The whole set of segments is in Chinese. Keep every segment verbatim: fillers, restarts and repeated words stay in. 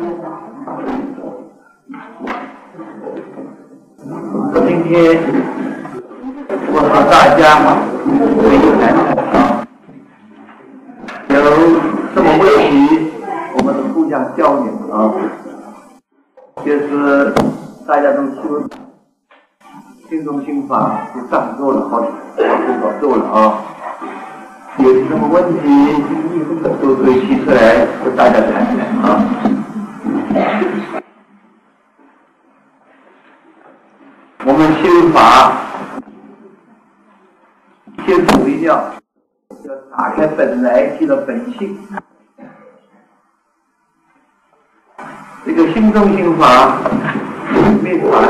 今天我和大家一起来探讨由什么问题我们的互相交流啊，就是大家都修心中心法就上座了，好好做了啊。有什么问题都可以提出来和大家谈谈啊。我们修法，先注意要打开本来的本性。这个心中心法没法的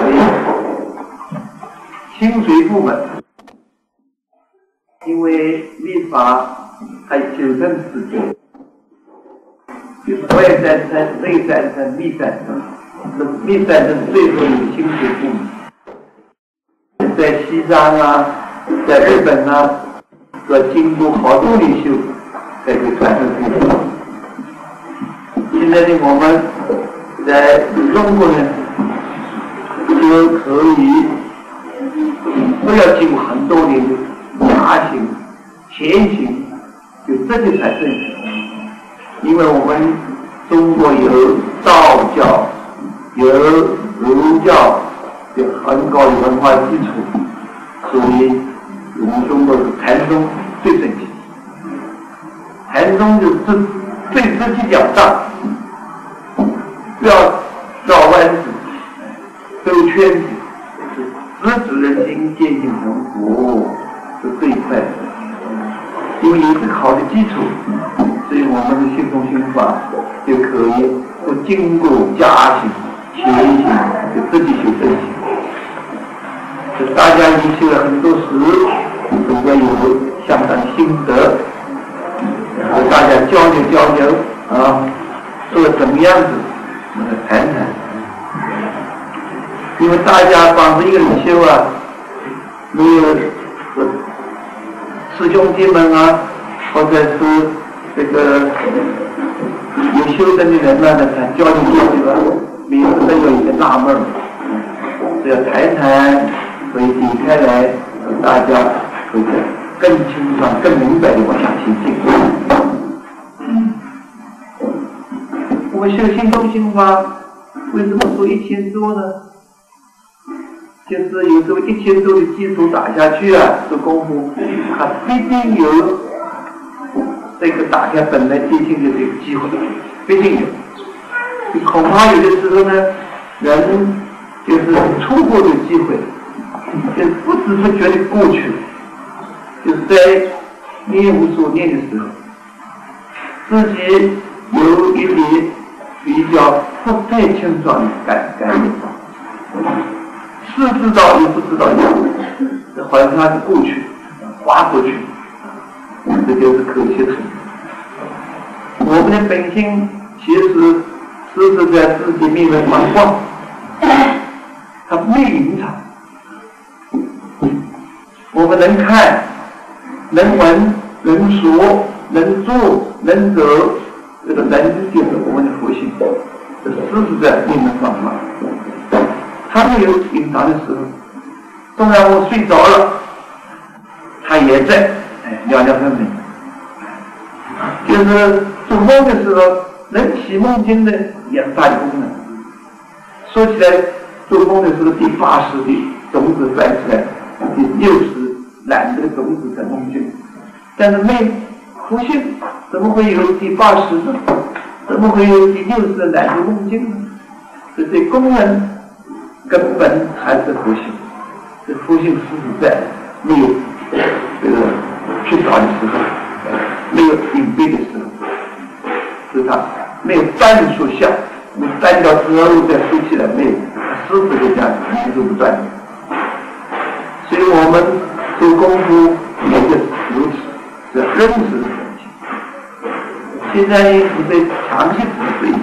心随部门，因为立法还有九层之间，就是外三层、内三层、密三层，那密三层最后有心随部门，在西藏啊，在日本啊，在京都好多里修，才会传承。现在呢，我们在中国人就可以不要经过很多年的爬行、前行，就这就才正确。因为我们中国有道教、有儒教，有很高的文化基础，所以我们中国的禅宗最正确。禅宗就是对自己了当。不要绕弯子、兜圈子，直指人心、渐进成佛是最快的。因为有这个好的基础，所以我们的心中心法就可以不经过加行、前行，就自己修正行。就大家已经修了很多时，都要有相当心得，然后大家交流交流啊，做什么样子？我们来谈谈，因为大家帮着一个人修啊，没有师兄弟们啊，或者是这个有修正的人呢、啊，来交流交流啊，每次都有一个纳闷，只要谈谈，所以理开来，让大家可以更清楚、更明白的往下前进。我们修心中心法，为什么说一千多呢？就是有时候一千多的基础打下去啊，做功夫，它必定有这个打开本来必定的这个机会，必定有。恐怕有的时候呢，人就是错过的机会，就是不知不觉的过去，就是在你一无所念的时候，自己有一点。比较不太清楚的感感觉，是知道又不知道一样，这好像它是过去，划过去，这就是可惜的。我们的本性其实是是在自己面前蛮逛，它没隐藏。我们能看，能闻，能说，能做，能走。这个人就是我们的佛性，这实实在在你们放放，他没有隐藏的时候。当然我睡着了，他也在，哎，两两分分。就是做梦的时候，能起梦境的也是大的功能。说起来，做梦的时候，第八识的种子转起来，第六识染这个种子在梦境，但是没。不信怎么会有第八识呢？怎么会有第六识来自梦境呢？这些功能根本还是佛性，这佛性实实在没有这个去找的时候，没有隐蔽的时候，是它没有单数相，你单掉之后再收起来没有，实实在在一直不断的。所以我们做功夫也是如此。是认识的问题，现在呢是被强行的追求。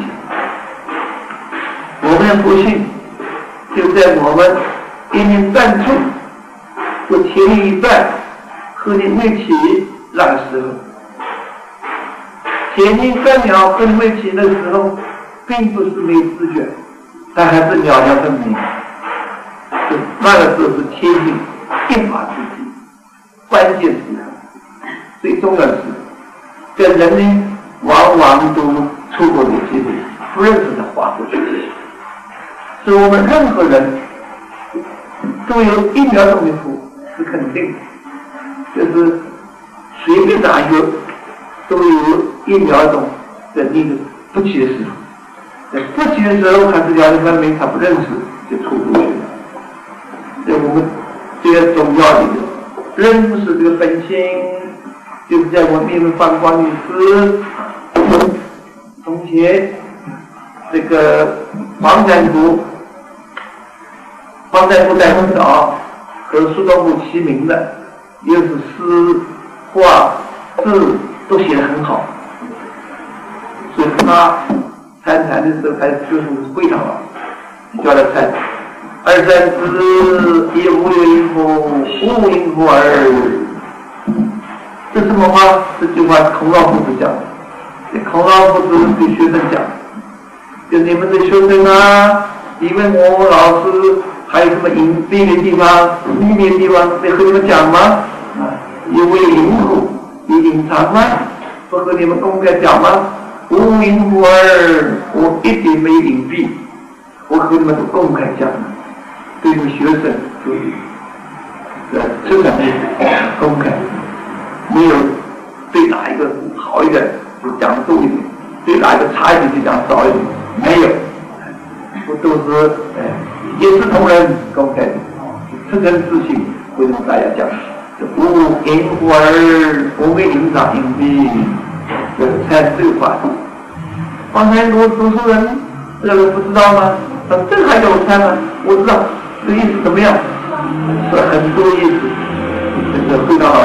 我们的佛性就在我们一年半处，我前面一半和你们一起那个时候，前面半秒和你们一起那个时候，并不是没知觉，但还是了了分明。那个时候是贴近变化之际，关键时刻，最重要的是，这人们往往都错过这机会，不认识的划过去。所以我们任何人都有一秒钟的错是肯定的，就是随便哪有都有一秒钟的那个不觉时，在不觉时还是了解分明，他不认识就错过去了。所以我们这个重要的认识这个本性，就是在我们面前放光女士同学这个王占福，王占福在很早和苏东坡齐名的，又是诗、画、字都写得很好，所以他参禅的时候还就是非常好，叫他参。二三知也无有因乎，无因乎而。这什么话？这句话孔老夫子讲的，这孔老夫子对学生讲，就你们的学生啊，你问我老师还有什么隐蔽的地方、秘密的地方，得和你们讲吗？因为隐乎，你隐藏吗？不和你们公开讲吗？无隐乎而，我一点没隐蔽，我和你们都公开讲了，对于学生注意，对，这个公开，没有对哪一个好一点就讲多一点，对哪一个差一点就讲少一点，没有，我都是一视同仁公开的，自身自信会跟大家讲。无隐乎而，我为隐藏隐蔽，这才是对话。方才如读书人，这个不知道吗？那这还叫我猜吗？我知道，这意思怎么样？是很多意思，这个非常好，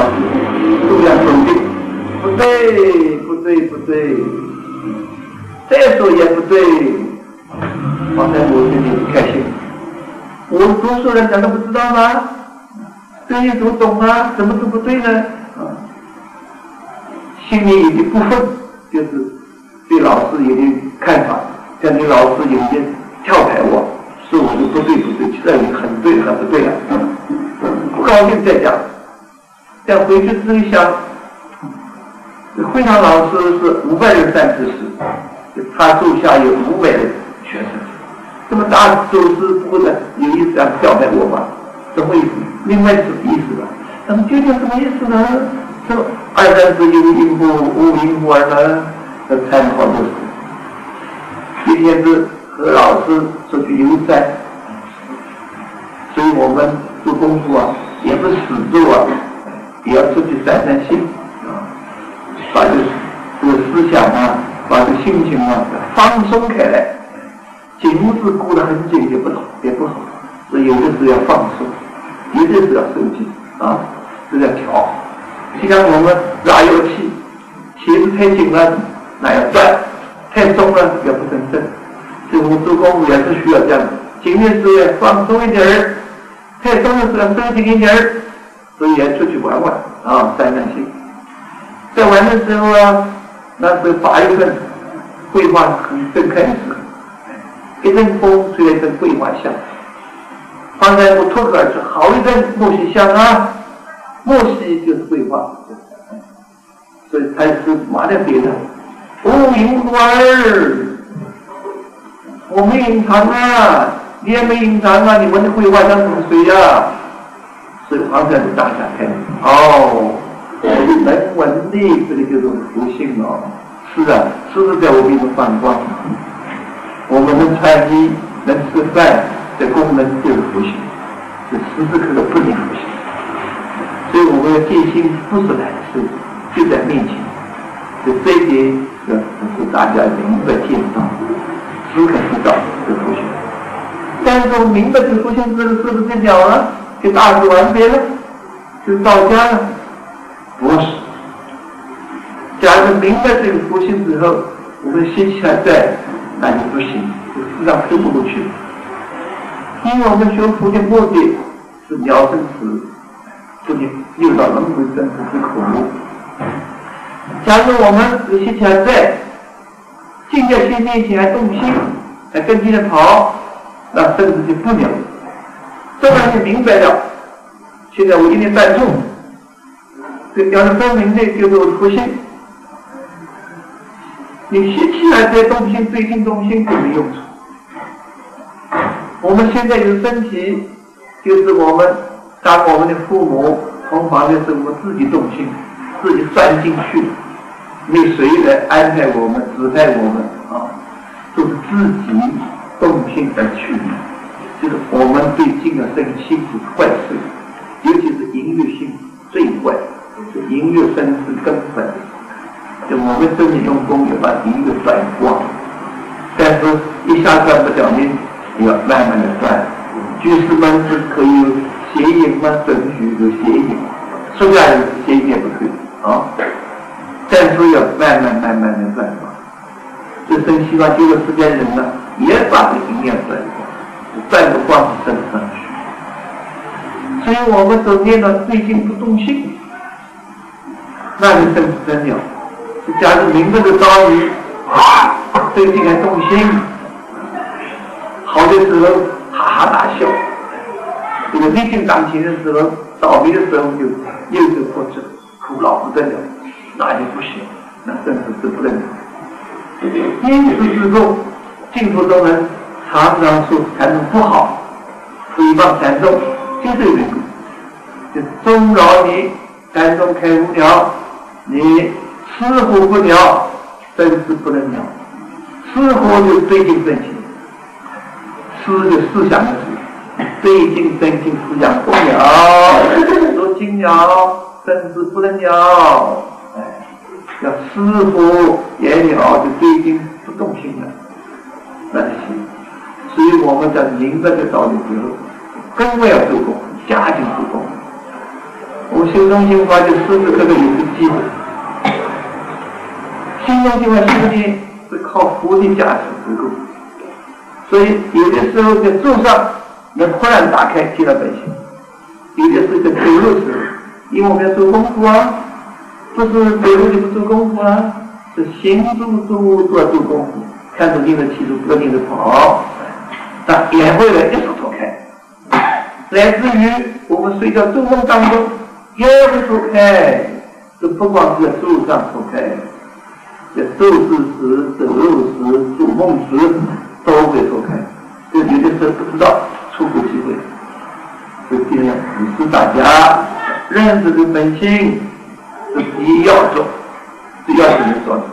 都要肯定。不对，不对，不对，再说也不对。方才我心里不开心，我读书人难道不知道吗？这些读懂吗？怎么都不对呢？心里有点不忿，就是对老师有点看法，像对老师有点跳台我，是我就不对不对，这里很对很不对了，不高兴再讲。再回去之后想，会堂老师是五百人办事时，他手下有五百人学生，这么大手师不会的，有意思要跳台我吗？什么意思？另外是意思吧？那么究竟什么意思呢？这二三知有因乎，无因乎而呢？这参考就是，今天是和老师出去游山，所以我们做功夫啊，也不是死做啊，也要出去散散心，把这这个思想啊，把这心情啊放松开来。紧是顾得很紧也不好，也不好。所以有的时候要放松，有的时候要收紧啊，这叫调。就像我们拉油器，鞋子太紧了，那要断；太松了，也不成正。所以我们做功夫也是需要这样的，紧的时候要放松一点儿，太松的时候要收紧一点儿。所以要出去玩玩啊，散散心。在玩的时候啊，那是八月份，桂花正开时，一阵风吹来一阵桂花香。方才我脱口而出，好一阵莫西香啊！莫西就是桂花，所以它是麻的别的。无隐乎而，我没隐藏啊，你也没隐藏啊，你闻的桂花香是谁呀？所以方才就大展开，哦，我能闻的，这个就是福性哦。是啊，是不是在我面前放光？我们能穿衣，能吃饭。这功能就是福性，是时时刻刻不离福性，所以我们要戒心不是难事，就在面前。所以这一点要是大家明白见到，时刻知道这福性。但是我明白这福性之后，是不是了了，就大事完别了，就到家了？不是。假如明白这个福性之后，我们心情还在，那就不行，就事实上推不过去。因为我们学佛的目的是了生死，不仅诱导轮回生死之苦。假如我们有心还在，境界心面前来动心，来跟进的跑，那这个事情不了。这个是明白了。现在我今天赞助，这要是分明这就是我初心。你新起来这些动心，最近动心就没用处。我们现在有身体，就是我们当我们的父母同房的时候，我们自己动心，自己算进去。没有谁来安排我们、指派我们啊，都是自己动心而去。就是我们对净的身心是坏事，尤其是淫欲心最坏，是淫欲身是根本。就我们这里用功也把淫欲转光，但是一下转不了，你要慢慢的转。居士们是可以有邪淫吗？准许有邪淫，虽然邪淫也不可以啊。但是要慢慢慢慢的转化，这生希望这个世间人呢，也把这一念转化，转不光是升上去。所以我们所念的最近不动心，那就真是真了。假如明白的道理，最近还动心，好的时候哈哈大笑，这个历经感情的时候，倒霉的时候就又是或者苦恼不得了。那就不行，那真是是不能的。因此之后，净土中人常常说禅宗不好，诽谤禅宗，就这个原因。就终老你禅宗开悟了，你吃苦不了，真是不能了。吃苦就对境真心，思就思想的事，对境真心思想不了，如今了，真是不能了。叫师父也了，就对境不动心了，那就行。所以我们在明白这道理之后，更为要做功，加紧做功。我们心中心法就师父这个也是基本，心中心法修炼是靠佛的加持足够。所以有的时候在坐上能忽然打开见到本性，有的是在走路时候，因为我们要做功夫啊。不是走路就不做功夫啊，是行住坐都要做功夫，看着定的气住，不定的跑，那也会来一手躲开。来自于我们睡觉做梦当中也会躲开，这不光是在路上躲开，在走路时、走路时、做梦时都会躲开，这有的时候不知道错过机会。所以今天提示大家认识的本性。你要做，只要你能做的，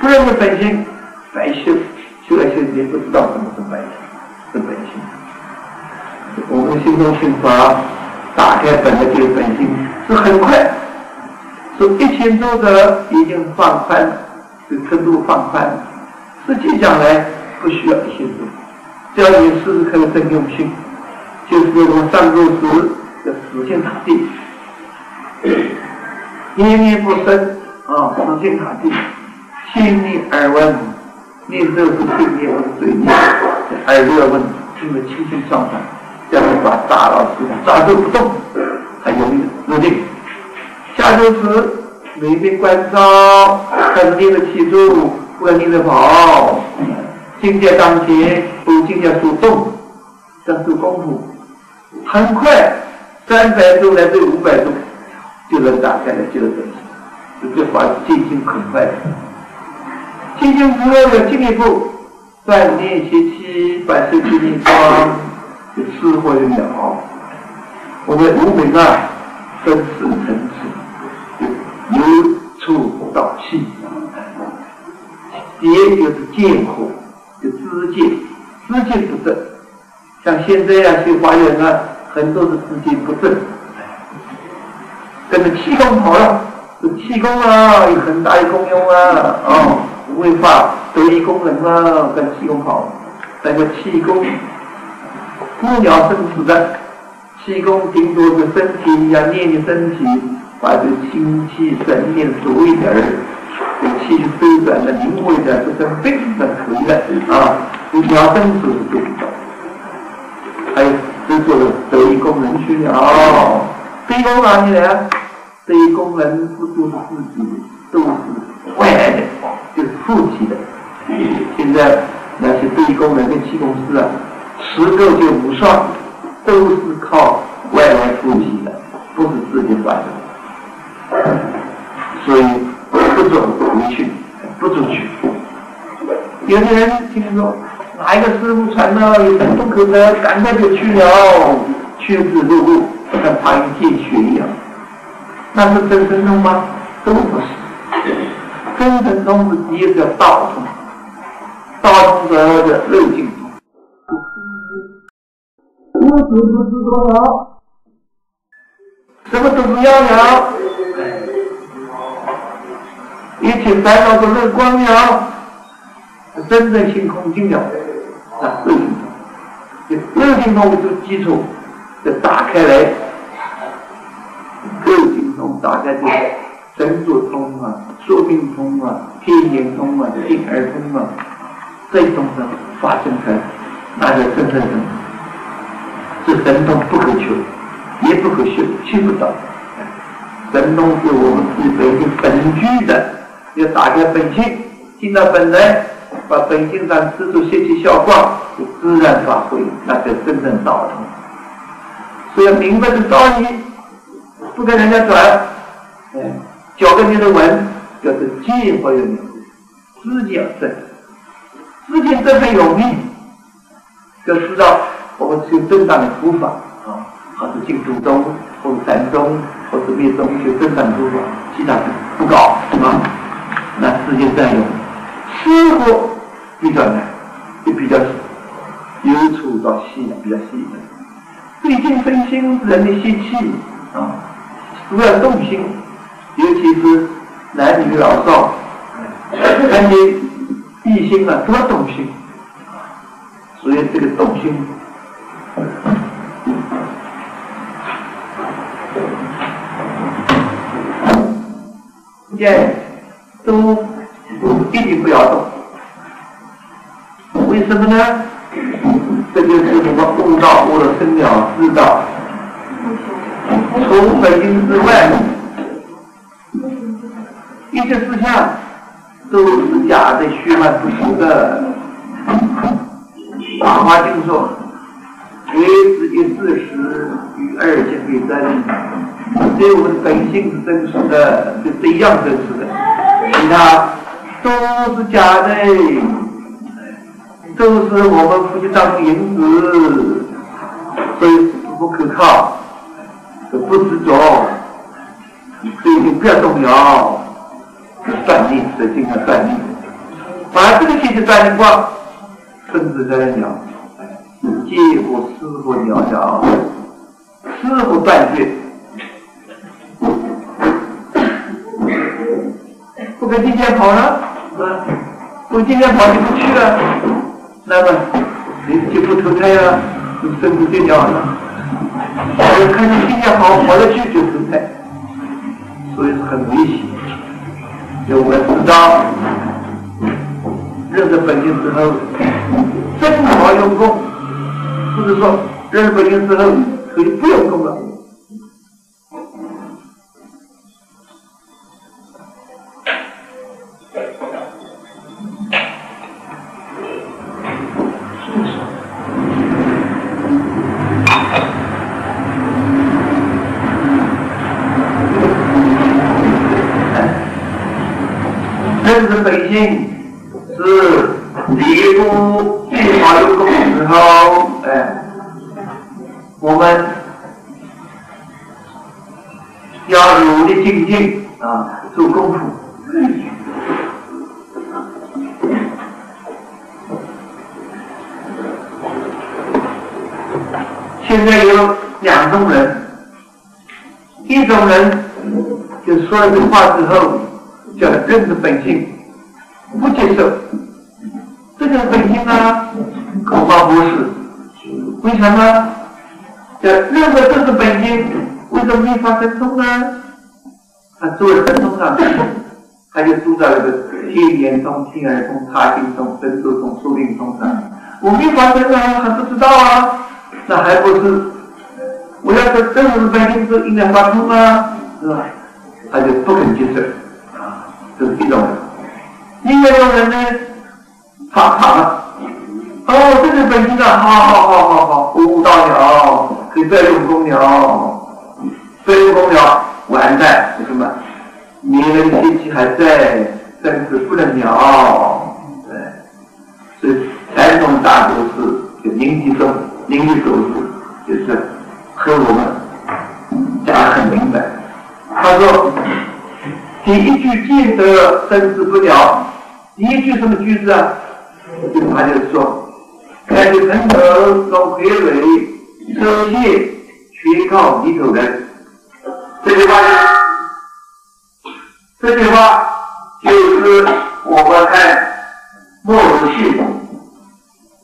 不然的本性白修，修来修去不知道什么是白修，是本性。我们心中心法打开本来就是本性，是很快，从一千多的已经放宽，这程度放宽，实际讲来不需要一千多，只要你时时刻刻真用心，就是我们上座时要死心塌地。念念不生啊，死心塌地，心里耳闻，那时候是心念或者嘴念，耳朵闻，听得清清爽爽，这样把大脑抓住不动，还容易入定。下手时每遍关照，看着念的起住，不然念的跑，境界当前，不如境界主动，这样做功夫，很快三百度来对五百度。就能打开了，就能本性，这法进行很快的。进行之后要进一步断念邪气，把邪气念断，就释怀了。我们无名啊，分四层次，由触到气，邪就是见火，就知见，知见不正。像现在啊，去华严啊，很多是知见不正。跟着气功跑了，这气功啊有很大的功用啊，哦，无为法得一功能啊，跟着气功跑，那个气功不了生死的，气功顶多是身体呀、啊，念你身体，把这心气神念熟一点儿，这气周转的灵活一点，这是非常可以的啊，不了生死是做不到，还有这做的得一功能去了。哦，这功哪里来啊？这一功能不都是自己，都是外来的，就是附体的，现在那些背公人跟气功师啊，持咒就不算，都是靠外来附体的，不是自己发的，所以不准回去，不准去。有的人听说哪一个师傅传到有神通可得，赶快就去了，去之入入，像爬云见雪一样，那是真神通吗？都不是。真神通是一个道通，道通而的肉净通。无处不是功劳，什么都不要了，一切烦恼都热光了，真正性空净了，啊，肉净通，肉净通是基础，就打开来，肉净通打开来。神足通啊，宿命通啊，天眼通啊，定耳通啊，这种的发生出来，那叫真神通。这神通不可求，也不可学，学不到。神通是我们自己本具的，要打开本性，进到本来，把本性上自主泄气消光，就自然发挥，那叫真正道通。所以明白的道理，不跟人家转，嗯。脚跟你的文叫做戒或有名，知见正，知见正很有命，要知道我们修正当的佛法啊，或是净土宗，或是禅宗，或是密宗，修正当的佛法，其他不搞啊。那知见正有，师傅比较难，也比较由粗到细的，比较细的。最近分心人的习气啊，主要动心。尤其是男女老少，看见异性啊，多动心，所以这个动心，见都一定不要动。为什么呢？这就是什么悟道、悟了生了知道，除本心之外。一切思想都是假的、虚幻不实的。法华经说：“唯自一事实，与二皆非真。”所以我们本性是真实的，就这一样真实的，其他都是假的，都是我们夫妻当中影子，所以不可靠，不执着，所以就不要动摇。断定，这经常断定，把这个心就断定光，甚至在鸟，结果师傅鸟鸟，师傅断绝，不跟金钱跑了，不金钱跑就不去了，那么你就不投胎了，就甚至就鸟了，我看你金钱跑跑了去就投胎，所以是很危险。我们知道认识本性之后，正好用功，不是说认识本性之后可以不用功了。认识本性是离不最好用功的时候，哎，我们要努力精进啊，做功夫。现在有两种人，一种人就说了这话之后。叫认识本性，不接受，这就是本性啊，恐怕不是。为什么？叫认识这是本性，为什么没发神通呢？他做了神通上，他就住在那个天眼通、天耳通、他心通、神足通、宿命通上。我没发神通，还不知道啊，那还不是？我要是认识本性，就应该发通啊，是吧？他就不肯接受。这是一种人，另外一种人呢，他他们哦，这是北京的，好好好好好，五大鸟，是备用公鸟，备用公鸟还在，同学们，你那个信息还在，但是不能鸟，对，所以传统大都市就经济中，经济都市就是和我们讲得很明白。他说，第一句尽得生死不了，第一句什么句子啊？他就说。但是城头从傀儡收窃，全靠泥头人。这句话呢，这句话就是我们看莫如去，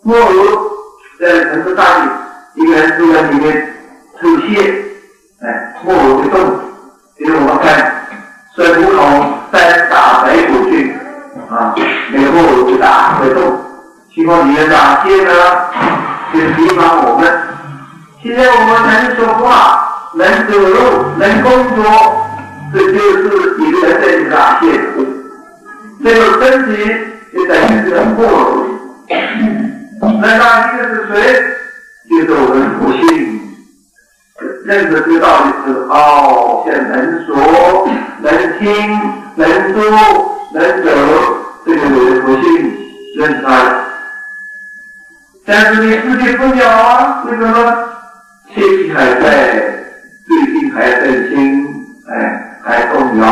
莫如在城市大地一个人住在里面偷窃，哎，莫如不动。因为我们看水浒口三打白骨精啊，那个莫如不打会动。希望你们哪些呢？就是提防我们。现在我们能说话，能走路，能工作，这就是一个人在这哪些。这个身体就在于这个末路。那哪些是谁？就是我们不信。认识这个道理是哦，现在能说，能听，能说，能走，这个我们不信，认识他了。但是你自己不鸟啊，为什么？天气还在，最近还在清，哎，还动摇，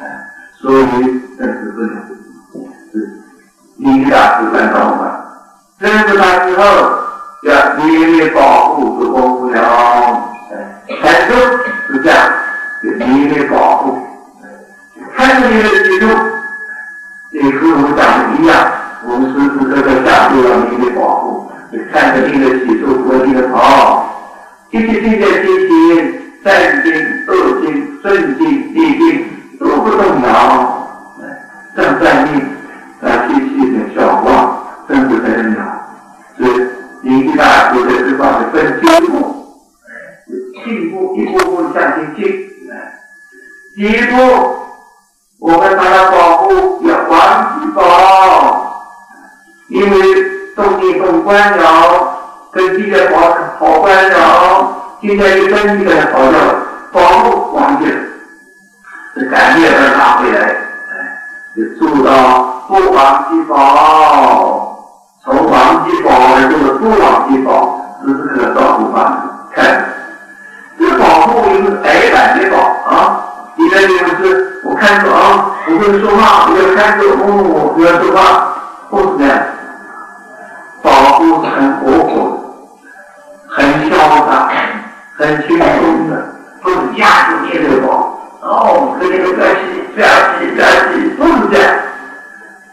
哎，所以但是不鸟，你下次看到吗？认识他之后，要你也保护不动不了，哎，态度是这样，你也保护，看着你的举动，也和我们长得一样，我们时时刻刻下注要你也保护。看着你的起诉和你的跑，一切境界心情、善境、恶境、顺境、逆境都不动摇，正在逆，那气息的消化，真不真了。所以，你一大步的释放的更进步，进步一步步向前进。第一步，我们把它保护要防止保，因为。动力动官僚跟地界跑跑官僚，今天一跟地界跑掉了，保护环境，这感觉而拿回来，就做到不防即保，从防即保而做不防即保，时时刻刻照顾环境。看，这保护我们矮板的保啊，里面就是我看着啊，我会说话，我要看着哦，我要说话，不是的。保护是很活泼的，很潇洒，很轻松的，不是压住你的保，哦，可以不要急，不要急，不要急，不是这样。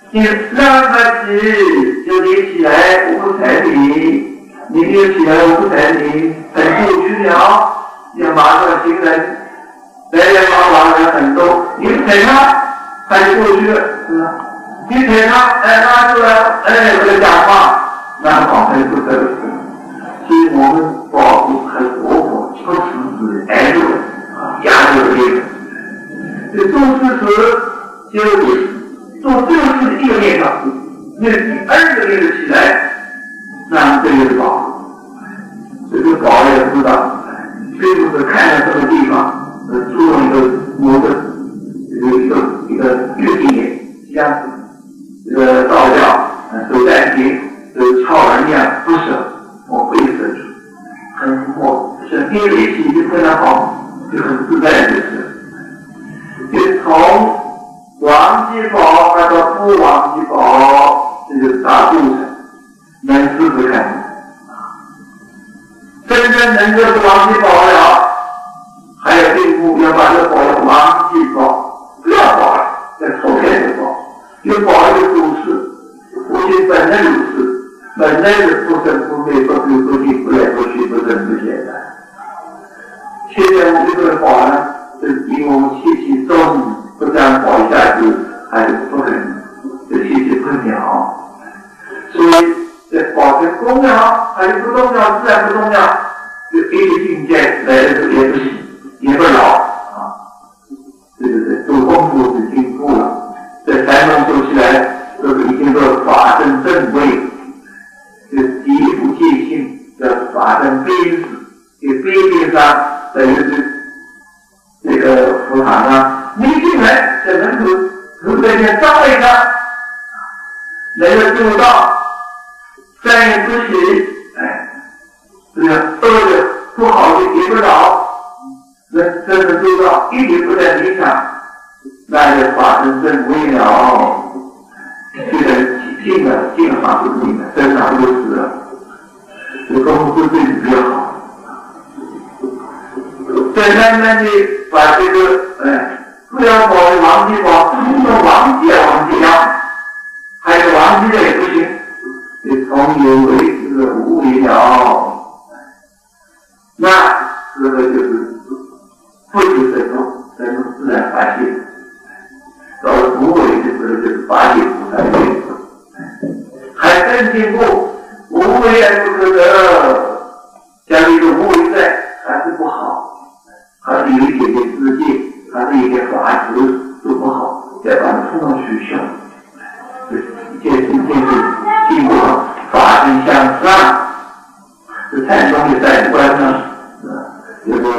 你让他急，就你起来，我不踩你；你没有起来，我不踩你，很不拘了。要马上行人，来来往往人很多，你踩他，他就过去了，是吧？你踩他，哎，他就哎，不要讲话。那保护不得，所以我们保护很活泼，不死死挨住，压住别人。这做事时就做这个事一个面上，那第二个面上起来，那这就是保护。这个保护也知道，并不是看到这个地方，呃，注重一个某个一个一个一个地点，像这个道教，呃，守丹田。就超人家不舍，我不会舍去，很活，是第一起就非常好，就很自在的事。就从王继宝那个不王继宝，这就是大肚子，能试试看。真正能够是王继宝了，还有这一步要把这宝叫王继宝，不要宝了，要投胎的宝，有宝就主事，父亲本身主事。本来是不生不灭，不退不进，不来不去，不增不减的。现在我们这个保呢，是因为我们气息重，不但保一下去，还是不肯，这气息不了。所以这保存重要还是不重要，自然不重要。这一个境界来的时候也不行，也不老啊。这个做功夫是进步了，在山东做起来，都是已经做法。法身正位，是极不戒性的法身边识，这边边上等于是这个佛堂啊，你进来这门徒徒在这张卫上，人家做到善言之行，哎，这个恶的不好的也不着，人真的做到一点不在理想，那就法身正位了。这个进了进了法不进了，真法不死了，这功夫对你比较好。再慢慢的把这个哎，不要搞王继宝，不能王继啊王继啊，还有王继的也不行，得从有为之的无为了，那这个就是不求神通，神通自然发现，到了无为的时候就是发现。还更进步，无为而不可得，像一个无为在还是不好，还是有一点点自戒，还是有点法执都不好，再把它通通取消，这是进步到法身向上，这禅宗的三观呢，这个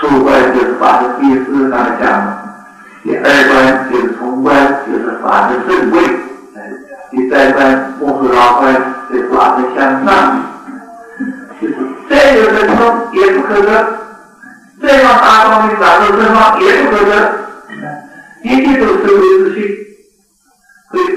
初观就是法身第四上讲的，第二观就是从观，就是法身正位。第三观幕后老观对法身向上，再有神通也不可得，再往大方面打入正方也不可得，一切都是为自信，所以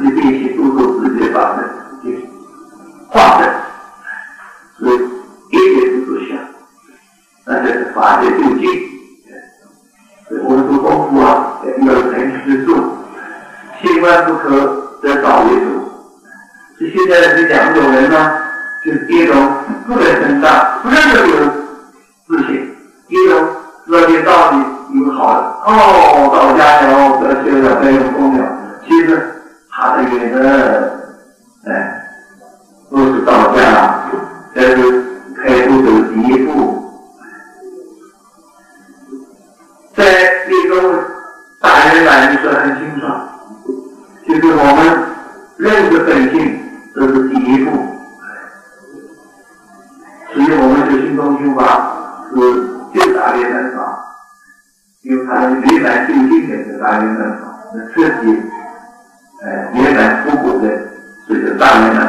己变形，都是自己的法身化身，所以一切都是相，那就是法界究竟。我们做功夫啊，要有诚实之术，心宽不可得少为主。这现在这两种人呢，就是一种不能成大，不认得有自信；一种知道这道理有好的，哦，到家了，哦，不要学了，不要用功了，其实差得远的，哎，都是到家了，这是开悟的第一步。在内中大圆满的时候很清楚，就是我们认识本性，这是第一步。所以我们的心中心法是就大圆满法，因为它是圆满究竟的是大圆满法，是彻底呃圆满出果的，所以叫大圆满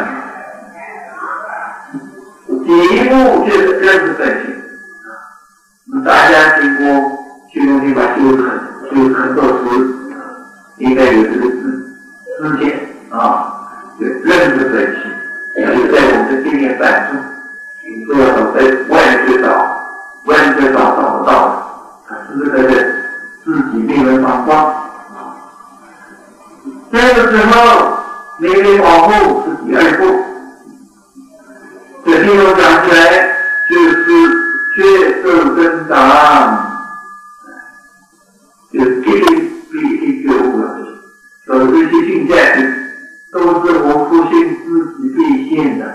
法。第一步就是认识本性，那大家经过。心中心法修很修很多时，应该有这个知知见啊，就认识本性，就在我们的经验反复，你都要在外学找，外学找找不到，它实实在在自己内门放光。这个时候，内内保护是第二步，这地方讲起来就是血肉增长。就是这个必须觉悟了，所有这些境界都是我父亲自己变现的，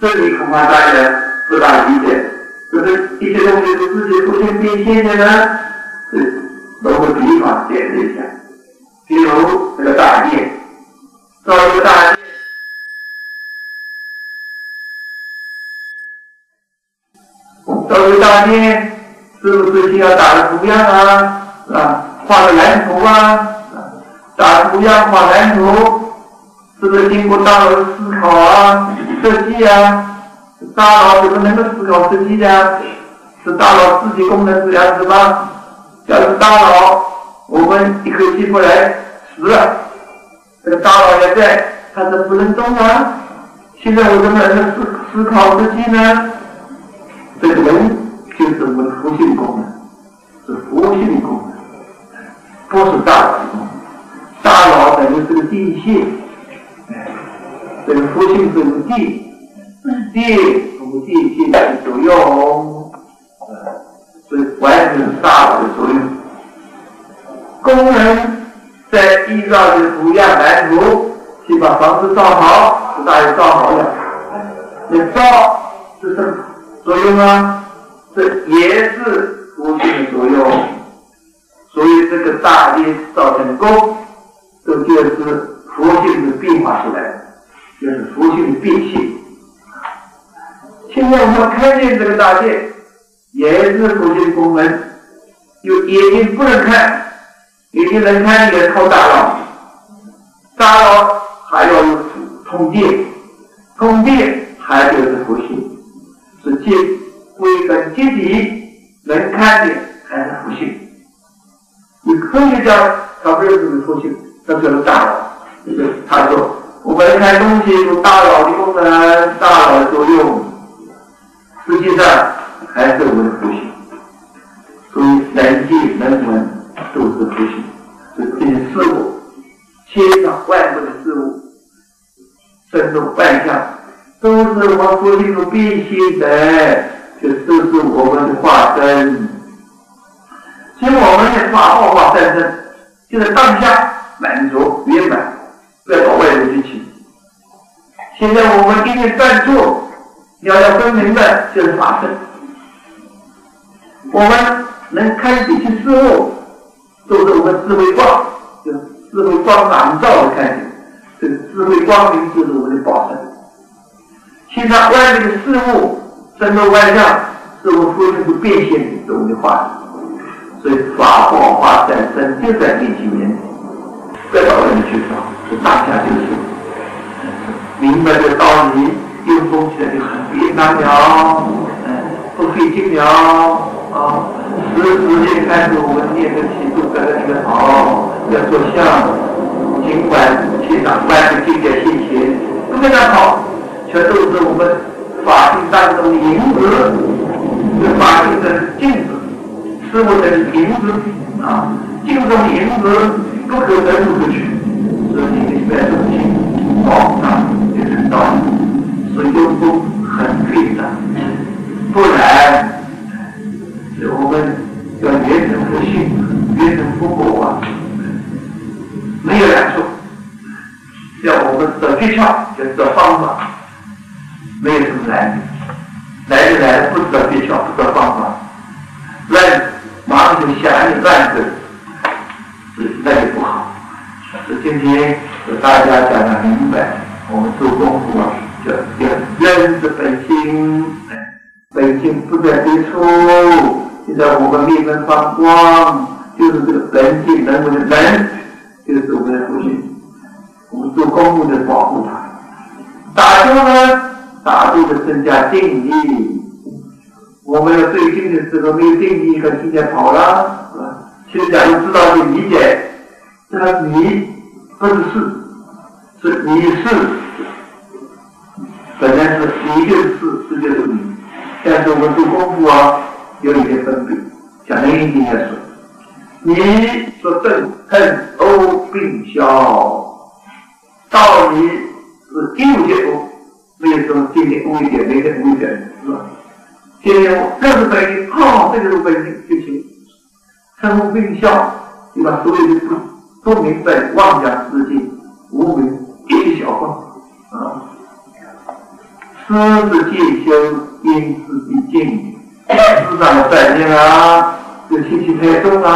这里恐怕大家不大理解，可是一些东西是自己父亲变现的呢，包括比方解释一下，比如这个大雁，造一个大雁，造一个大雁。是不是需要打个图样啊？啊，画个蓝图啊，打个图样画蓝图，是不是经过大脑的思考啊、设计啊？大脑怎么能够思考设计的？是大脑自己功能这样子吗？要是大脑我们一口气不来死了，这个大脑也在，它怎么不能动啊？现在我怎么能思思考设计呢？这个人。就是我们佛性功能，是佛性功能，不是大脑功能。大脑等于是个地线，这个佛性是个地，地从地线来作用，所以完全是大脑的作用。功能在依照这图样蓝图，去把房子造好，是大家造好了。你造是什么作用啊？这也是无尽的作用，所以这个大因造成功，这就是佛性的变化出来的，就是佛性的变性。现在我们看见这个大戒也是佛性功能，有眼睛不能看，眼睛能看也靠大脑，大脑还要有通电，通电还就是佛性，是戒归根结底能看见还是佛性。有科学家他不认识佛性，那就是大脑。他说我们看东西有大脑的功能，大脑的作用，实际上还是我们的佛性。所以能见能闻都是佛性，所以这些事物，千百万种的事物，甚至万象，都是我们佛性的变现的，这都是我们的化身。其实我们也把二化三身，就在当下满足圆满，不要搞外头去请。现在我们一定犯错，你要要分明白就是法身。我们能看这些事物，都是我们智慧光，就是智慧光朗照的看见，这个智慧光明就是我们的宝身。其他外面的事物，生活万象，是我们佛性的变现，是我们的化身。所以法华化三身就在面前面，不要到外面去找，就当下就是。明白这道理，用功起来就很便当了，不费劲了啊！时时间开始我们念个起度，跟着那个好，要做相，尽管现场外面境界现前都非常好，全都是我们法性当中的影子，对法性的镜子。是我的影子啊，镜中的影子不可得入出去，所以你明白这种心，哦，那就是道理。所以用功很费的，不然，我们要圆成佛性，圆成佛果啊，没有难处。要我们找诀窍，就找方法，没有什么难。来就来了，不找诀窍，不找方法，乱。马上就想你乱子，那也不好。所以今天和大家讲的明白，我们做功夫啊，就要认识本性，本性不在别处，就在我们面前发光，就是这个本性能不能人，就是我们的佛性。我们做功夫就保护它，打坐呢，打坐的增加定力。我们要最近的时候没有定义，可今天跑了，是吧？其实假如知道去理解，这个你不是事，是你是，本来是你就是事，是就是你。但是我们做功夫啊，有一些分别，讲的一定要说，你说正恨欧并消，道理是一无皆无，没有什么今天无一点，明天无一点，是吧？今天我认识本性，哦，这就是本性就行。生无并消，你把所有的不不明白、妄想、自信、无明一起消化啊。思自见修，因自必净。思想的转念啊，这习气太重啊。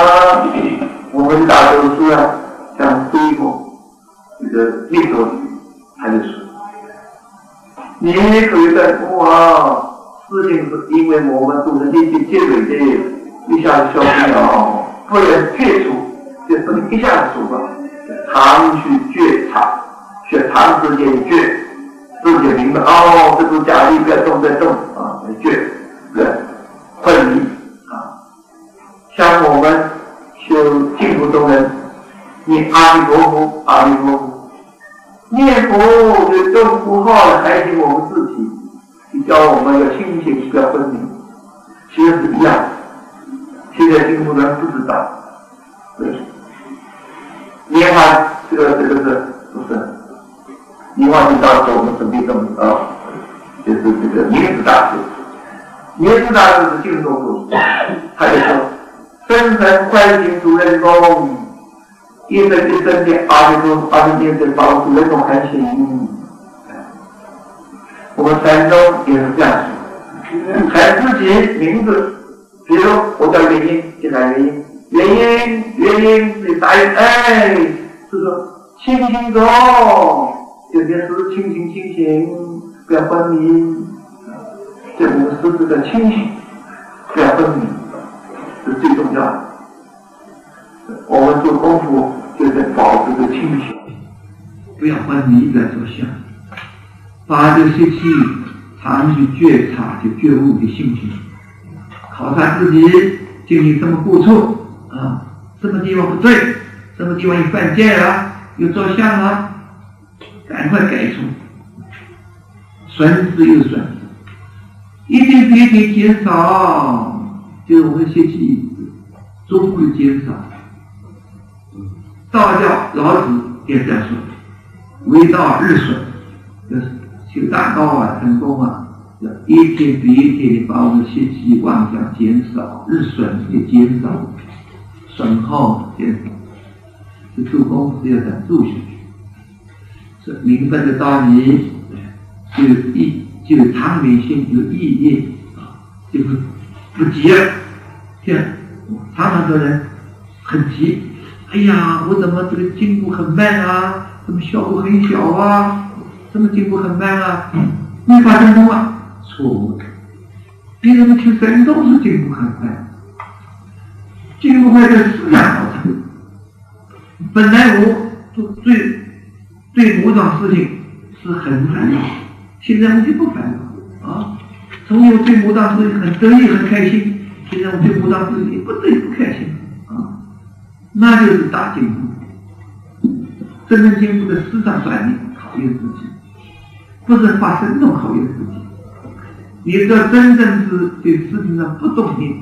我们大多数啊，像对过这个念头，他就说：“你可以在乎啊。”事情是因为我们都是一起积累的，一下子消不了，不能退出，就不能一下子出吧。常去觉察，学长时间觉，自己明白哦，这是假的，不要动，再动啊，觉，对，分离啊。像我们修净土中人，念阿弥陀佛，阿弥陀佛，念佛对众不好的，还是我们自己。你教我们要清醒，不要昏迷，其实是一样。现在进步人不知道，对。莲花，这个这个是不是？莲花是当时我们准备中啊，就是这个莲子大师。莲子大师是净土宗，他就说：“生生欢喜主人公，一生一生念阿弥陀，阿弥陀佛，把我主人公喊醒。”我们山东也是这样说，喊自己名字，比如我叫元英就喊元英，原因原因你答应，哎，是说轻轻松，有些时候清醒清醒，不要昏迷，这五十字的清醒，不要昏迷，是最重要的。我们做功夫就在保持着清醒，不要昏迷，不要着相，把这些气常去觉察，去觉悟的心情，考察自己究竟什么过错啊，什么地方不对，什么地方又犯戒了，又着相了，赶快改除，损失又损失，一定比你减少，就是我们学习终会减少。道教老子也这样说：“为道日损，就是修大道啊，成功啊，要一天比一天把我们的习气妄想减少，日损也减少，损耗减少。这做功夫是要在做下去，这明白的道理，就有意，就有长远性，有意义啊，就不不急了。这样，常常的人很急。”哎呀，我怎么这个进步很慢啊？怎么效果很小啊？怎么进步很慢啊？没法成功啊？错误！别人的去神都是进步很快，进步快在思想上。本来我做对对某种事情是很烦恼，现在我就不烦恼啊！从前我对某种事情很得意很开心，现在我对某种事情不得意不开心。那就是大进步，真正进步的思想转念考验自己，不是发生动考验自己。你只要真正是对事情上不动念，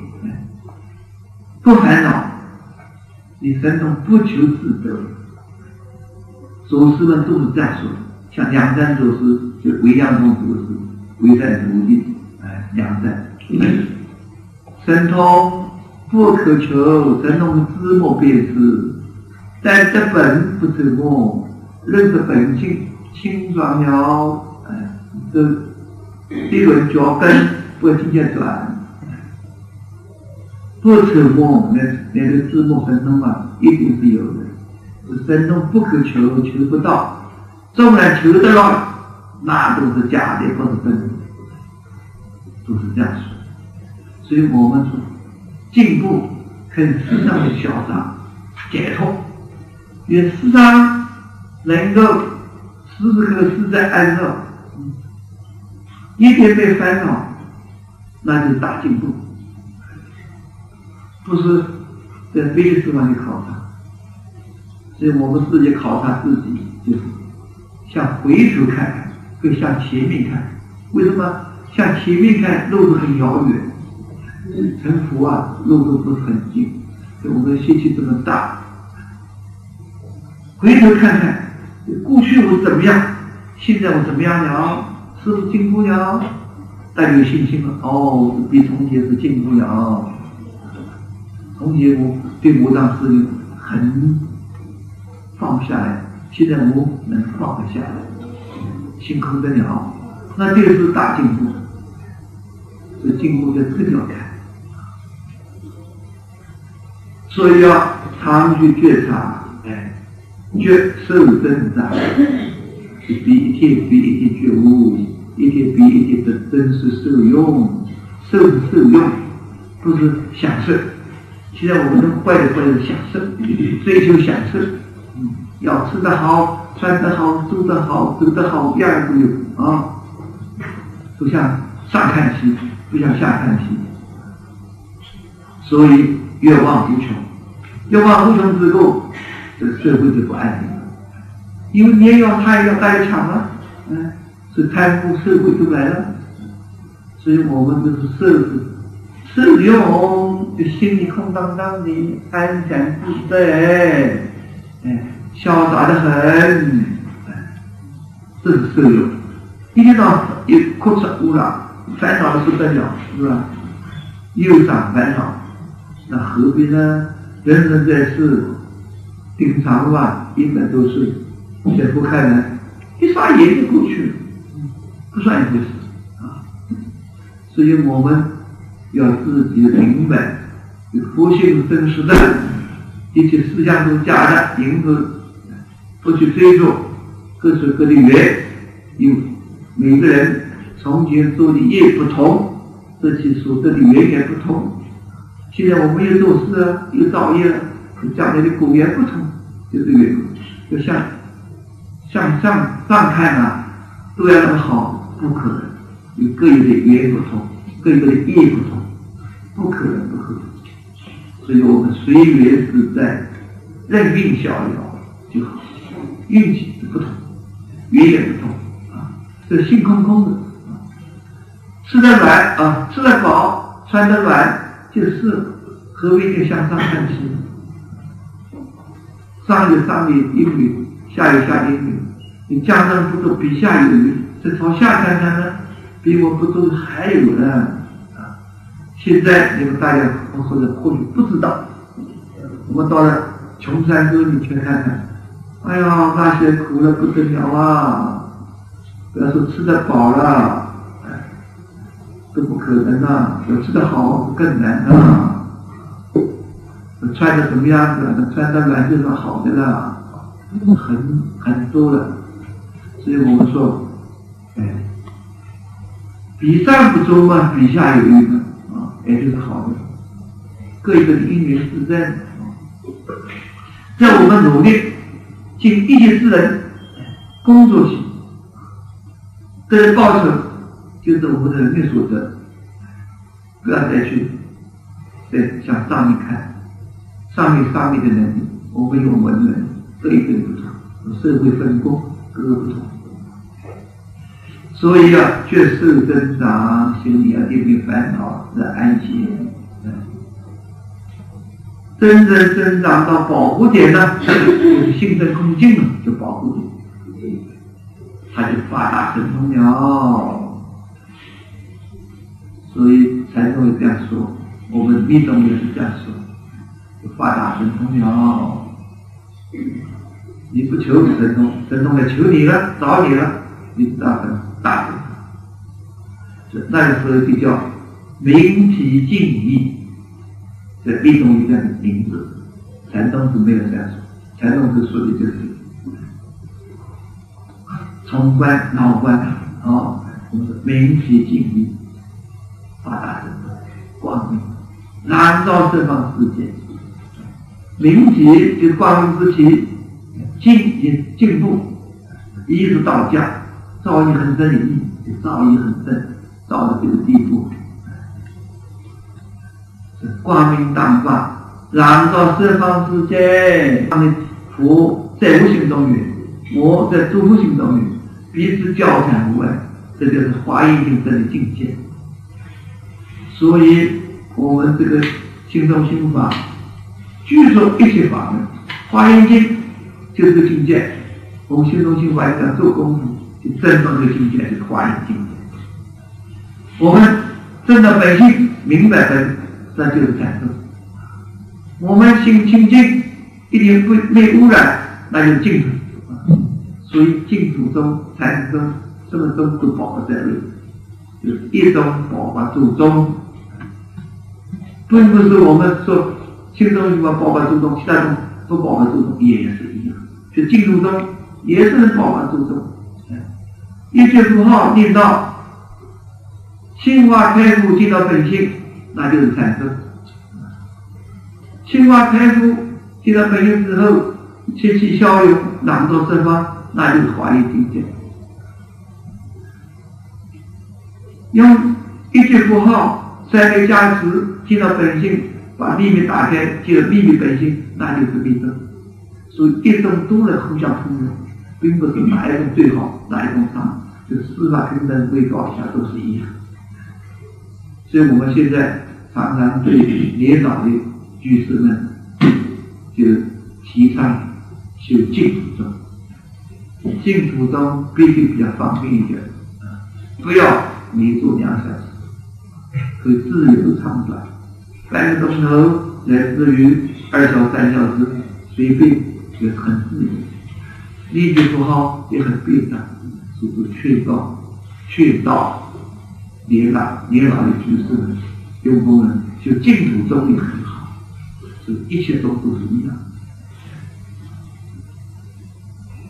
不烦恼，你神动不求自得。祖师们都是这样说的，像梁山祖师就为梁山祖师，为善如意，哎，梁山神通。不可求，神通知莫便知，但得本不自摸，认识本性清爽了。哎，这一轮脚跟不听见转，不自摸，那那个自摸神通啊，一定是有的。神通不可求，求不到，纵然求得了，那都是假的，不是真的，都是这样说。所以我们说。进步跟思想的消长解脱，因为思想能够时时刻刻在安乐，一点被烦恼，那就是大进步。不是在别的地方去考察，所以我们自己考察自己，就是向回头看，就向前面看。为什么向前面看路都很遥远？成佛啊，路都不是很近，所以我们习气这么大。回头看看，过去我怎么样，现在我怎么样了？是不是进步了？大家有信心了？哦，比从前是进步了。从前我对某件事情很放不下来，现在我能放得下来，心空得了，那这个是大进步。这进步在这个角度看。所以要常去觉察，哎，觉受增长，比一天比一天觉悟，一天比一天的真实受用，受受用，不是享受。现在我们坏的坏的享受，追求享受，嗯，要吃得好，穿得好，住得好，走得好，样样都有啊，就像上看齐，不像下看齐，所以。越望无穷，越望无穷之后，这社会就不安定了。因为你也要，他也要，大家抢了，嗯，所以贪污受贿就来了。所以我们就是受受用，就心里空荡荡的，安详自在，哎，潇洒的很，这是受用。一天到晚也哭出污染，烦恼的不得了，是吧？忧伤烦恼。那何必呢？人人在世，顶长吧，一百多岁，在佛看来，一眨眼就过去了，不算一回事啊。所以我们要自己明白，有夫训真实的，一切思想都假的，名字不去追逐，各随各的缘，有每个人从前做的业不同，这些所得的缘也不同。现在我们又做事啊，又造业啊，和将来的果缘不同，就是缘就像向上上看啊，都要那么好，不可能。有各有的缘不同，各有的业不同，不可能，不可能。所以我们随缘自在，任运逍遥就好。运气不同，缘也不同啊，这心空空的啊，吃得软啊，吃得饱，穿得暖，就是何为就向上看齐？上有上的英语，下有下的英语。你江山不足，比下有余，这朝下看看呢？比我不足还有呢啊！现在你们大家或者或许不知道，我们到了穷山沟里去看看，哎呀，那些苦了不得了啊！不要说吃得饱了，哎，都不可能啊！要吃得好更难啊！穿的什么样子？穿的软就是好的了，很很多了。所以我们说，哎。比上不足嘛，比下有余嘛，啊，也就是好的，各一个的因缘自在。在我们努力尽一切之能工作去，这报酬就是我们的能力所得，不要再去再向上面看，上面上面的能力，我们用文人各一个不同，社会分工各个不同。所以啊，觉受增长，心里要定没烦恼，是安心。真正增长到保护点呢，就是心生空净了，就保护点，他就发大神通了。所以禅宗也这样说，我们密宗也是这样说，就发大神通了。你不求神通，神通来求你了，找你了，你大神。大这那个时候就叫明体净意，在密宗有这样的名字，禅宗是没有这样说，禅宗是说的就是从观脑观啊，我们明体净意，发大神通，光明燃烧这方世界，明体就是光明之体，净也进步，一直到家。造诣很深，造诣很深，到了这个地步，这光明大法燃烧四方世界。他们佛在无形中有，魔在诸无形中有，彼此交缠无碍，这就是华严经真的境界。所以，我们这个心中心法，具足一切法门，华严经就是这个境界。我们心中心法要做功夫。真正的境界是华严境界。我们真的本性明白本，那就是禅宗。我们心清净，一点不没污染，那就是净土。所以净土宗、禅宗、什么宗都包括在内，就是一宗包括诸宗，并不是我们说心中什么包括诸宗，其他宗都包括诸宗也是一样。所以净土宗也是包括诸宗。一切符号念到心花开悟，进到本性，那就是禅宗。心花开悟，进到本性之后，切气消融，朗照四方，那就是华严境界。用一切符号三昧加持，进到本性，把秘密打开，进入秘密本性，那就是密宗。所以一宗都能互相通用。并不是哪一种最好，哪一种差，就司法平等最高下都是一样。所以我们现在常常对年长的居士们就提倡修净土宗，净土宗毕竟比较方便一点，不要每做两小时，可以自由长短，半个钟头乃至于二小三小时随便，也很自由。利益符号也很悲惨，是不是劝告、劝导年老年老的居士、用功人，就净土宗也很好。是一切都不一样。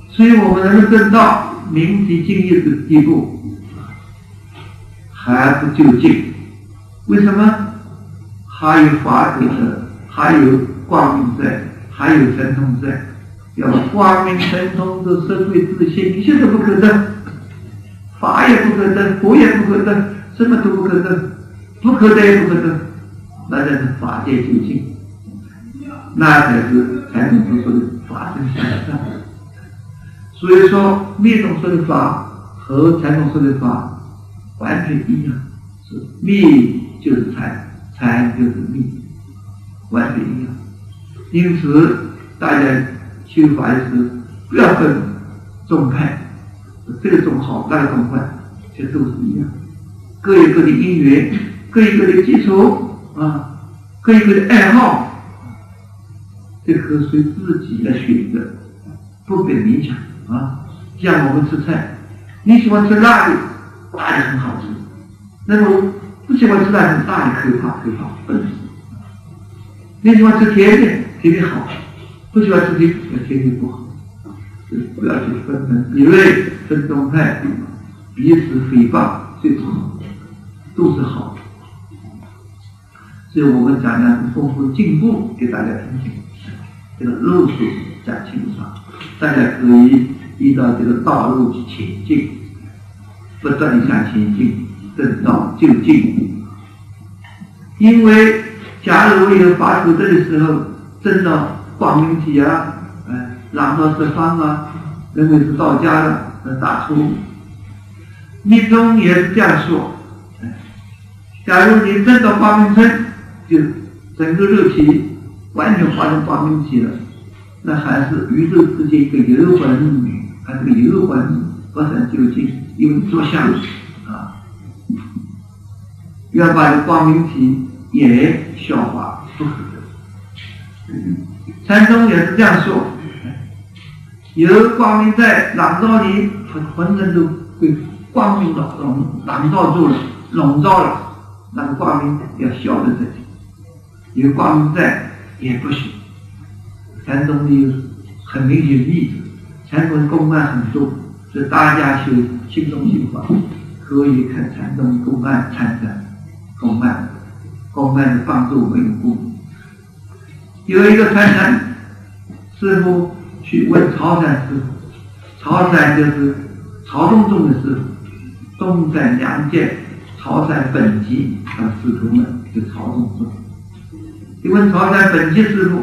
所以我们人的正道明极静意的地步还不究竟，为什么？还有法则，还有光明在，还有神通在。要光明神通的社会自信，一切都不可证，法也不可证，佛也不可证，什么都不可证，不可得也不可证，那才是法界究竟，那才是才能所说的法身三藏。所以说，密宗说的法和禅宗说的法完全一样，是密就是禅，禅就是密，完全一样。因此，大家修法就是不要分宗派，这个宗好，那个宗坏，其实都是一样，各有各的因缘，各有各的基础啊，各有各的爱好，这个随自己来选择，不被勉强啊。像我们吃菜，你喜欢吃辣的，辣的很好吃；那么不喜欢吃辣的，辣的可以怕可以怕，不能吃。你喜欢吃甜的，甜的好；不喜欢吃甜的，甜的不好。不要去分门别类、分宗派，彼此诽谤，最不好，都是好。所以我们讲讲丰富进步给大家听听，这个路数讲清楚，大家可以依照这个道路去前进，不断地向前进，正道就近。因为假如有法处证的时候，证到光明体啊，朗到十方啊，认为是道家的，打出。密宗也是这样说，假如你证到光明身，就整个肉体完全化成光明体了，那还是宇宙之间一个游魂，还是个游魂，不算究竟，因为着相啊，要把光明体也消化，不可能。禅宗也是这样说。有光明在朗照你，浑身都被光明笼笼笼罩住了，笼罩了。那个光明要消的这里，有光明在也不行。禅宗里很明显例子，禅宗公案很多，所以大家修心中心法可以看禅宗公案、参禅公案、公案的帮助我们有功。有一个参禅师父。去问曹山师傅，曹山就是曹洞宗的师傅，东山两界曹山本集他师徒们就曹洞宗。你问曹山本集师傅，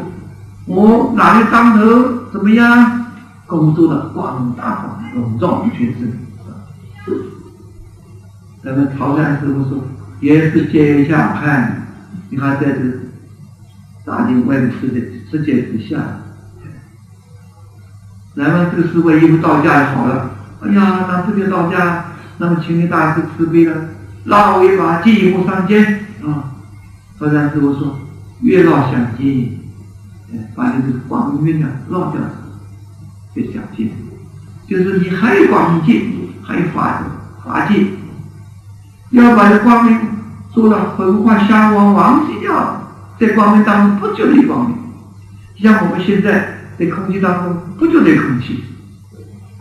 我、哦、哪个当头怎么样？恭祝的光明大法笼罩全身。咱们曹山师傅说，也是阶下看，你看在这大地外面世界世界之下。咱们这个师傅衣服到家就好了。哎呀，那这就到家，那么请你大师慈悲了，拉我一把，进一步上肩啊！曹山师傅说：“月绕相肩，把你的光明月亮绕掉，就相肩。就是你还有光明界，还有法法界，要把这光明做到魂化相亡，亡尽掉，在光明当中不就得光明？像我们现在。”在空气当中，不就得空气？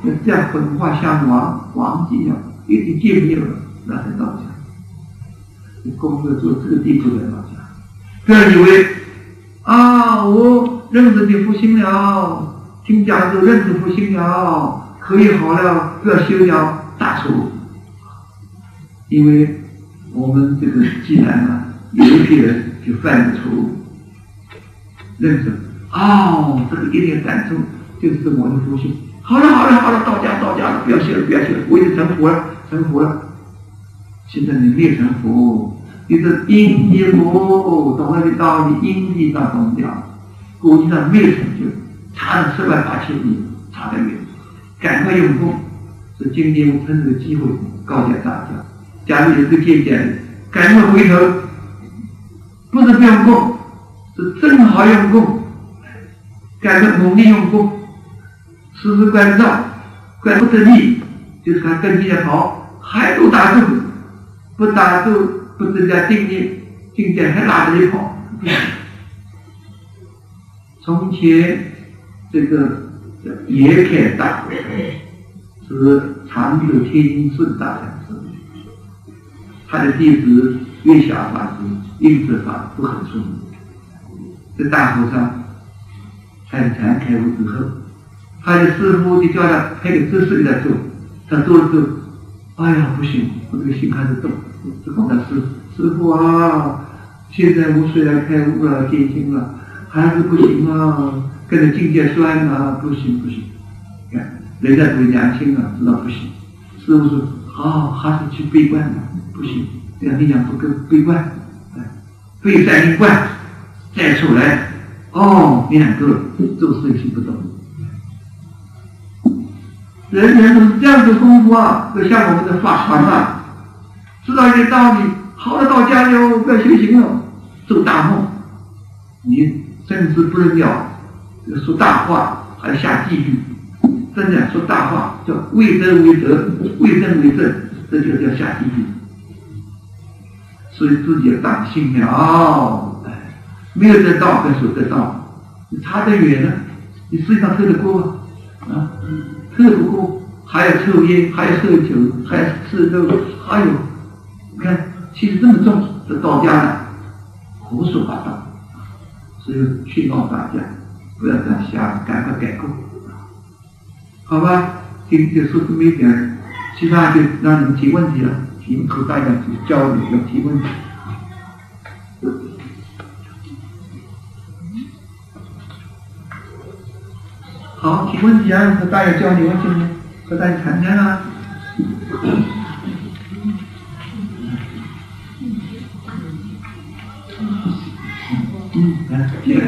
那这样混化相亡，亡尽了，一定戒灭了，那才到家。你功课做这个地步才到家，不要以为啊，我认识你复兴了，听讲座认识复兴了，可以好了，不要修了，大错误。因为我们这个济南啊，有一批人就犯了错误，认识。哦，这个一点感触就是我的佛性。好了好了好了，到家到家了，不要修了不要修了，我已经成佛了成佛了。现在你没成佛，你是因地佛，懂了的道理，因地到懂掉。国际上没有成就，差了四万八千里，差得远，赶快用功。所以今天我趁这个机会告诫大家：假如有这个见解，赶快回头，不是不用功，是正好用功。赶快努力用功，时时关照，关不得力，就是他跟别人跑，还不打住，不打住，不增加定力，境界还拉着你跑，从前这个也可大是常有天音顺大禅师，他的弟子月霞法师印制法不可顺利。这大和尚开了禅开悟之后，他的师父就叫他配个姿势给他做，他做了之后，哎呀不行，我这个心开始动，就管他师师父啊，现在我虽然开悟了见性了，还是不行啊，跟着境界酸啊，不行不行，看人家对良心啊知道不行，师父说好、哦、还是去闭关吧，不行，这样力量不够，闭关，哎，闭在一关。再出来，哦，两个做事情不懂，人人都是这样的功夫啊，就像我们的法船啊，知道一些道理，好了到家哟，不要修行了，做大梦，你甚至不能了，说大话还下地狱，真的说大话叫为真为德，为真为正，这就叫下地狱，所以自己要当心了、哦。没有得到跟所得到，你差得远了，你实际上透得过啊？透不过，还有抽烟，还有喝酒，还有吃肉，还有，你看，其实这么重，这道家呢，胡说八道，所以劝告大家不要这样想，赶快改过，好吧？今天说这么一点，其他就让你们提问题了，你们和大家去交流，要提问题。好，提问题啊，和大家交流，和大家谈谈啊。嗯，来，这个就是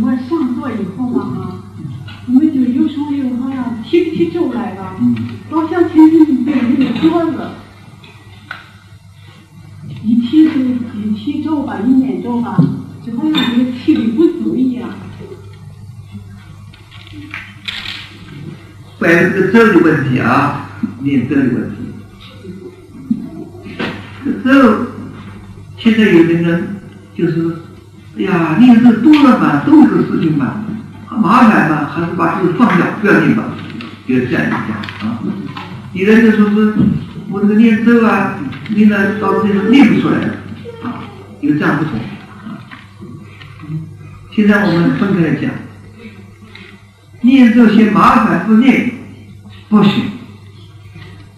我上座以后嘛，我们就有时候又好像提不起劲来了，老想提起被那个桌子，一提就一提皱吧，一念皱吧，就好像那个气力不足一样。摆这个咒的问题啊，念咒的问题。这咒，现在有的人就是，哎呀，念咒多了嘛，都是事情嘛，很麻烦嘛，还是把咒放掉，不要念吧，就是这样一下啊。有人就说是，我这个念咒啊，念了到最后念不出来了啊，有这样不同啊。现在我们分开来讲。念咒嫌麻烦不念，不行，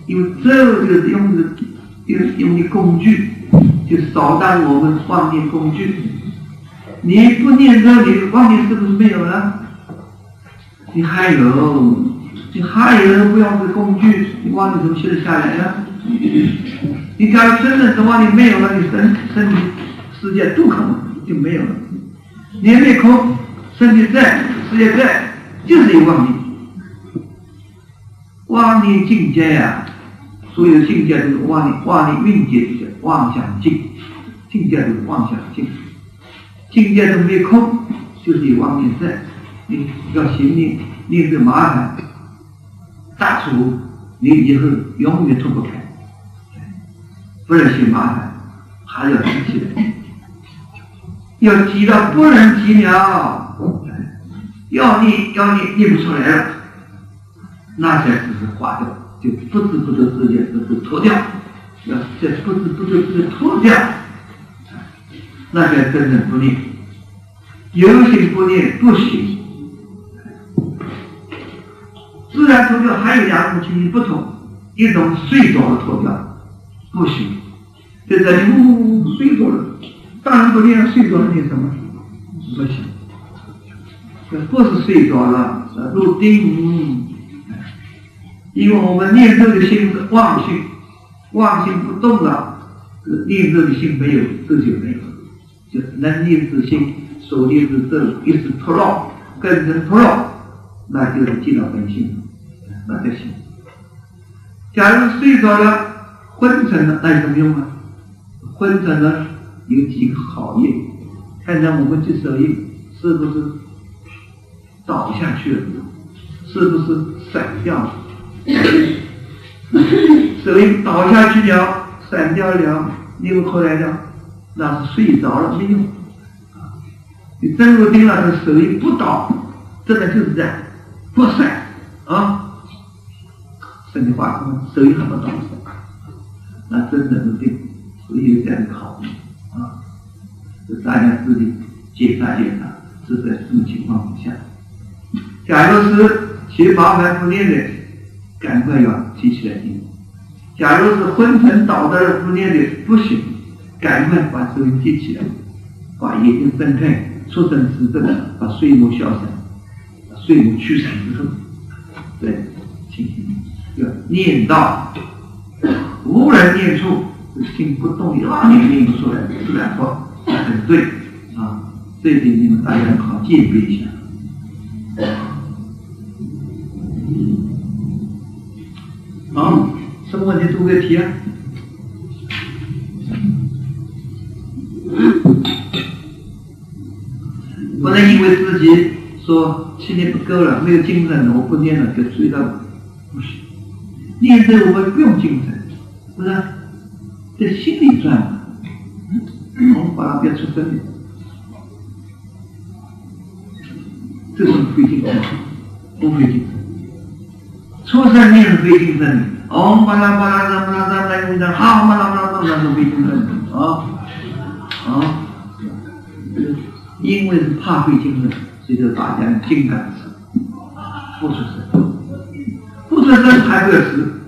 因为咒就是用的，就是用的工具，就扫荡我们妄念工具。你不念咒，你妄念是不是没有了？你还有，你还有不用的工具，你妄念怎么修得下来呢？你假如真的是妄念没有了，你身身体世界都空就没有了，念没空，身体在，世界在。就是有妄念，妄念境界呀、啊，所有境界都是妄念，妄念运界的妄想境，境界都是妄想境，境界都没空，就是有妄念在。你要行念，念是麻烦，大除你以后永远脱不开，不能嫌麻烦，还要提起来，要急到不能急了。要念要念念不出来了，那才只是化掉，就不知不觉之间就脱掉，要在不知不觉之间脱掉，那才真正不念。有心不念不行，自然脱掉还有两种情形不同，一种睡着了脱掉不行，就在你呜呜睡着了，当然不念，睡着了念什么不行。不是睡着了，入定。因为我们念咒的心是妄心，妄心不动了，念咒的心没有，这就没有。就能念之心，所念之咒，一时脱落，根尘脱落，那就是进到本性，那就行。假如睡着了，昏沉了，那有什么用啊？昏沉了有几个好业，看看我们这手印是不是？倒下去了，是不是散掉了？所以倒下去了，散掉了，扭回来了，那是睡着了没用。你真如盯了他手一不倒，这个就是在不善啊。甚至话手一还不倒，那真的是定，所以有这样的好啊。这大家自己检查检查，是在什么情况下？假如是学麻烦不念的，赶快要提起来听；假如是昏沉倒的不念的，不行，赶快把手提起来，把眼睛睁开。出生之正，把睡魔消散，把睡魔驱散之后，对，进行要念到无人念处，心不动也念念不出来，自然说很对啊。这点你们大家好好鉴别一下。好、嗯，什么问题都可以提啊。不能因为自己说气力不够了，没有精神了，我不念了，就追到了，不是。念这我们不用精神，不是、啊？在心里转了，我们把它变出生命，这是非精神，不非精神。出生念是非精神，嗡巴拉巴拉拉巴拉拉来回转，哈巴拉巴拉拉是非精神啊啊。因为是怕会精神，所以就大家的情感是不出声，不出声还会有事。